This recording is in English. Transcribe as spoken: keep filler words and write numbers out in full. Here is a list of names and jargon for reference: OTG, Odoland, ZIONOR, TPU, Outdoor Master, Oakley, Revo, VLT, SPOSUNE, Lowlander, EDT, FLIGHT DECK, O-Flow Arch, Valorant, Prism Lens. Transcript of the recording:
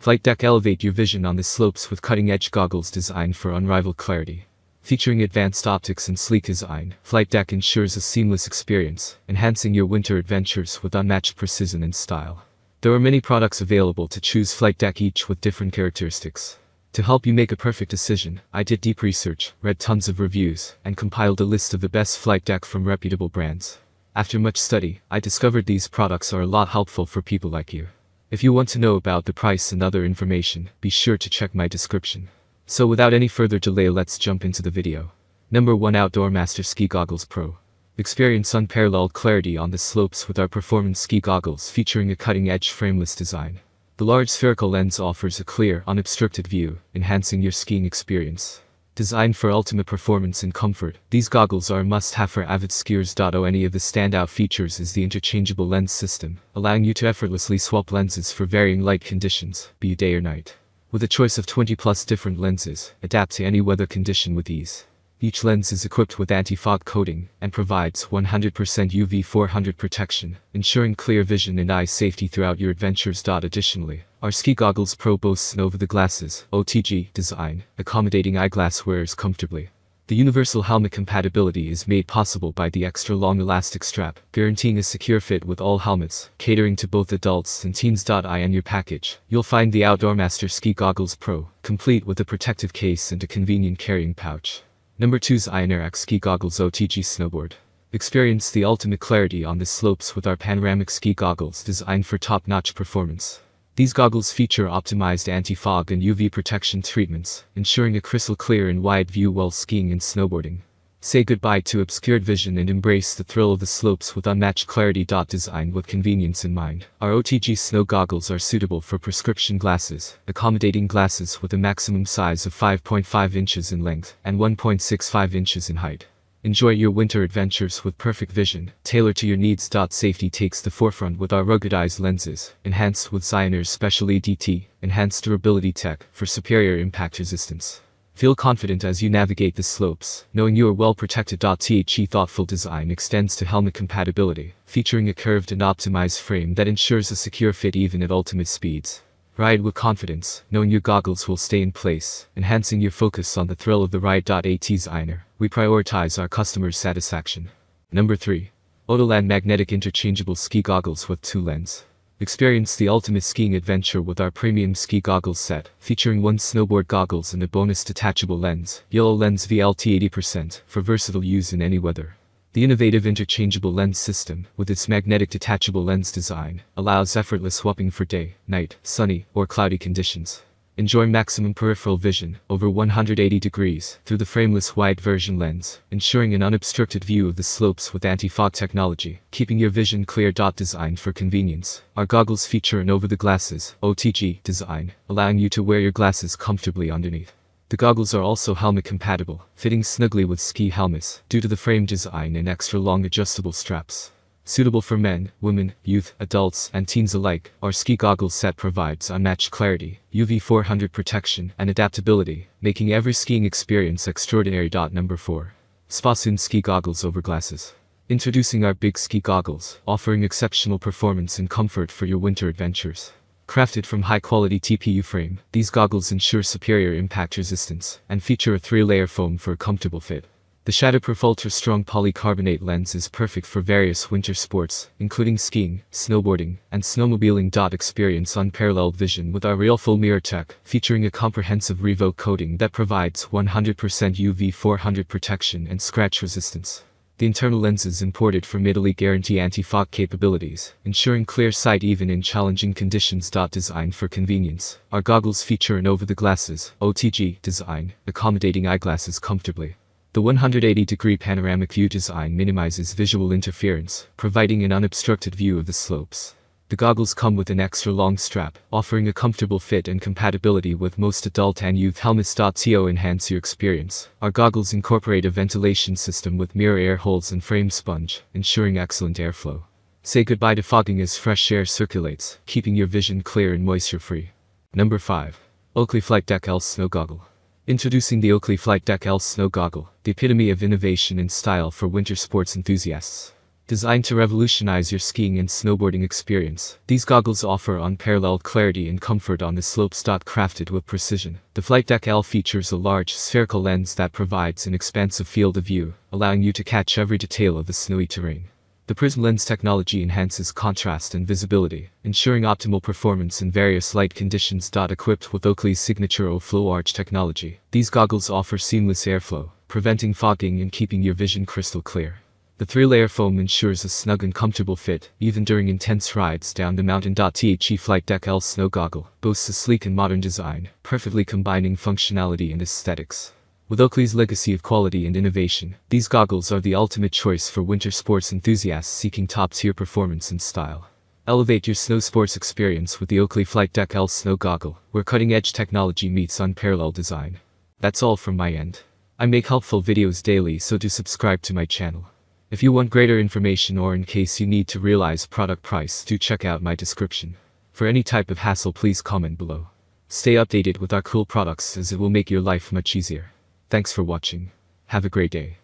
Flight Deck elevate your vision on the slopes with cutting-edge goggles designed for unrivaled clarity. Featuring advanced optics and sleek design, Flight Deck ensures a seamless experience, enhancing your winter adventures with unmatched precision and style. There are many products available to choose Flight Deck, each with different characteristics. To help you make a perfect decision, I did deep research, read tons of reviews, and compiled a list of the best Flight Deck from reputable brands. After much study, I discovered these products are a lot helpful for people like you. If you want to know about the price and other information, be sure to check my description. So without any further delay, let's jump into the video. Number one. Outdoor Master Ski Goggles Pro. Experience unparalleled clarity on the slopes with our performance ski goggles featuring a cutting-edge frameless design. The large spherical lens offers a clear, unobstructed view, enhancing your skiing experience. Designed for ultimate performance and comfort, these goggles are a must-have for avid skiers. Oh, any of the standout features is the interchangeable lens system, allowing you to effortlessly swap lenses for varying light conditions, be it day or night. With a choice of twenty plus different lenses, adapt to any weather condition with ease. Each lens is equipped with anti-fog coating and provides one hundred percent U V four hundred protection, ensuring clear vision and eye safety throughout your adventures. Additionally, our Ski Goggles Pro boasts an over-the-glasses O T G design, accommodating eyeglass wearers comfortably. The universal helmet compatibility is made possible by the extra-long elastic strap, guaranteeing a secure fit with all helmets, catering to both adults and teens. In your package, you'll find the Outdoor Master Ski Goggles Pro, complete with a protective case and a convenient carrying pouch. Number two. ZIONOR X Ski Goggles O T G Snowboard. Experience the ultimate clarity on the slopes with our panoramic ski goggles designed for top-notch performance. These goggles feature optimized anti-fog and U V protection treatments, ensuring a crystal clear and wide view while skiing and snowboarding. Say goodbye to obscured vision and embrace the thrill of the slopes with unmatched clarity. Designed with convenience in mind, our O T G snow goggles are suitable for prescription glasses, accommodating glasses with a maximum size of five point five inches in length and one point six five inches in height. Enjoy your winter adventures with perfect vision, tailored to your needs. Safety takes the forefront with our ruggedized lenses, enhanced with Zionor's special E D T, enhanced durability tech, for superior impact resistance. Feel confident as you navigate the slopes, knowing you are well protected. The thoughtful design extends to helmet compatibility, featuring a curved and optimized frame that ensures a secure fit even at ultimate speeds. Ride with confidence, knowing your goggles will stay in place, enhancing your focus on the thrill of the ride. At Zioner, we prioritize our customers' satisfaction. Number three. Odoland Magnetic Interchangeable Ski Goggles with Two Lens. Experience the ultimate skiing adventure with our premium ski goggles set, featuring one snowboard goggles and a bonus detachable lens, yellow lens V L T eighty percent, for versatile use in any weather. The innovative interchangeable lens system, with its magnetic detachable lens design, allows effortless swapping for day, night, sunny, or cloudy conditions. Enjoy maximum peripheral vision, over one hundred eighty degrees, through the frameless wide version lens, ensuring an unobstructed view of the slopes with anti-fog technology, keeping your vision clear. Designed for convenience, our goggles feature an over-the-glasses O T G design, allowing you to wear your glasses comfortably underneath. The goggles are also helmet compatible, fitting snugly with ski helmets, due to the frame design and extra long adjustable straps. Suitable for men, women, youth, adults, and teens alike, our ski goggles set provides unmatched clarity, U V four hundred protection, and adaptability, making every skiing experience extraordinary. Number four. SPOSUNE Ski Goggles Over Glasses. Introducing our big ski goggles, offering exceptional performance and comfort for your winter adventures. Crafted from high-quality T P U frame, these goggles ensure superior impact resistance and feature a three-layer foam for a comfortable fit. The shatterproof ultra-strong polycarbonate lens is perfect for various winter sports, including skiing, snowboarding, and snowmobiling. Experience unparalleled vision with our real full mirror tech, featuring a comprehensive Revo coating that provides one hundred percent U V four hundred protection and scratch resistance. The internal lenses imported from Italy guarantee anti-fog capabilities, ensuring clear sight even in challenging conditions. Designed for convenience, our goggles feature an over-the-glasses O T G design, accommodating eyeglasses comfortably. The one hundred eighty degree panoramic view design minimizes visual interference, providing an unobstructed view of the slopes. The goggles come with an extra long strap, offering a comfortable fit and compatibility with most adult and youth helmets. To enhance your experience, our goggles incorporate a ventilation system with mirror air holes and frame sponge, ensuring excellent airflow. Say goodbye to fogging as fresh air circulates, keeping your vision clear and moisture-free. Number five. Oakley Flight Deck L Snow Goggle. Introducing the Oakley Flight Deck L Snow Goggle, the epitome of innovation and style for winter sports enthusiasts. designed to revolutionize your skiing and snowboarding experience. These goggles offer unparalleled clarity and comfort on the slopes. Crafted with precision, the Flight Deck L features a large spherical lens that provides an expansive field of view, allowing you to catch every detail of the snowy terrain. The Prism Lens technology enhances contrast and visibility, ensuring optimal performance in various light conditions. Equipped with Oakley's signature O-Flow Arch technology, these goggles offer seamless airflow, preventing fogging and keeping your vision crystal clear. The three-layer foam ensures a snug and comfortable fit, even during intense rides down the mountain. The Flight Deck L Snow Goggle boasts a sleek and modern design, perfectly combining functionality and aesthetics. With Oakley's legacy of quality and innovation, these goggles are the ultimate choice for winter sports enthusiasts seeking top-tier performance and style. Elevate your snow sports experience with the Oakley Flight Deck L Snow Goggle, where cutting-edge technology meets unparalleled design. That's all from my end. I make helpful videos daily, so do subscribe to my channel. If you want greater information or in case you need to realize product price, do check out my description. For any type of hassle, please comment below. Stay updated with our cool products as it will make your life much easier. Thanks for watching. Have a great day.